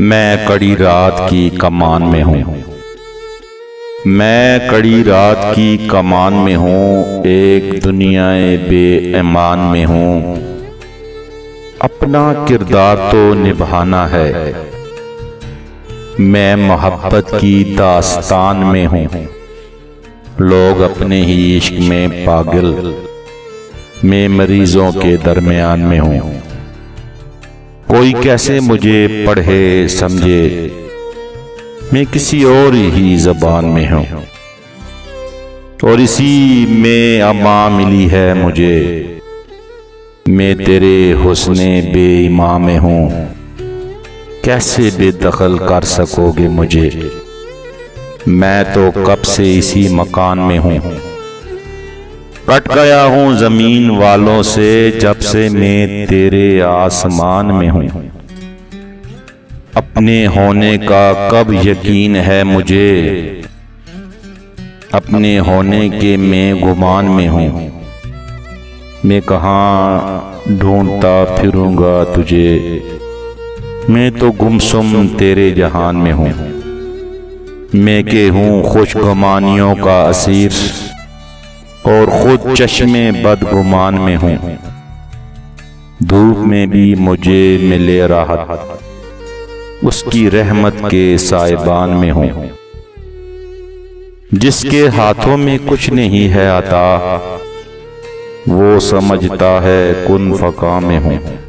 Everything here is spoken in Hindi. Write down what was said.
मैं कड़ी रात की कमान में हूँ, मैं कड़ी रात की कमान में हूँ, एक दुनियाए बेईमान में हूँ। अपना किरदार तो निभाना है, मैं मोहब्बत की दास्तान में हूँ। लोग अपने ही इश्क में पागल, मैं मरीजों के दरमियान में हूँ। कोई कैसे मुझे पढ़े समझे, मैं किसी और ही ज़बान में हूँ। और इसी में अमा मिली है मुझे, मैं तेरे हुस्ने बेईमां में हूँ। कैसे बेदखल कर सकोगे मुझे, मैं तो कब से इसी मकान में हूँ। कट गया हूँ ज़मीन वालों से जब से मैं तेरे आसमान में हूँ। अपने होने का कब यकीन है मुझे, अपने होने के मैं गुमान में हूँ। मैं कहाँ ढूंढता फिरूंगा तुझे, मैं तो गुमसुम तेरे जहान में हूँ। मैं के हूँ खुशगुमानियों का असीर, और खुद चश्मे बदगुमान में हूँ। धूप में भी मुझे मिले राहत, उसकी रहमत के साहिबान में हूँ। जिसके हाथों में कुछ नहीं है आता, वो समझता है कुन फका में हूँ।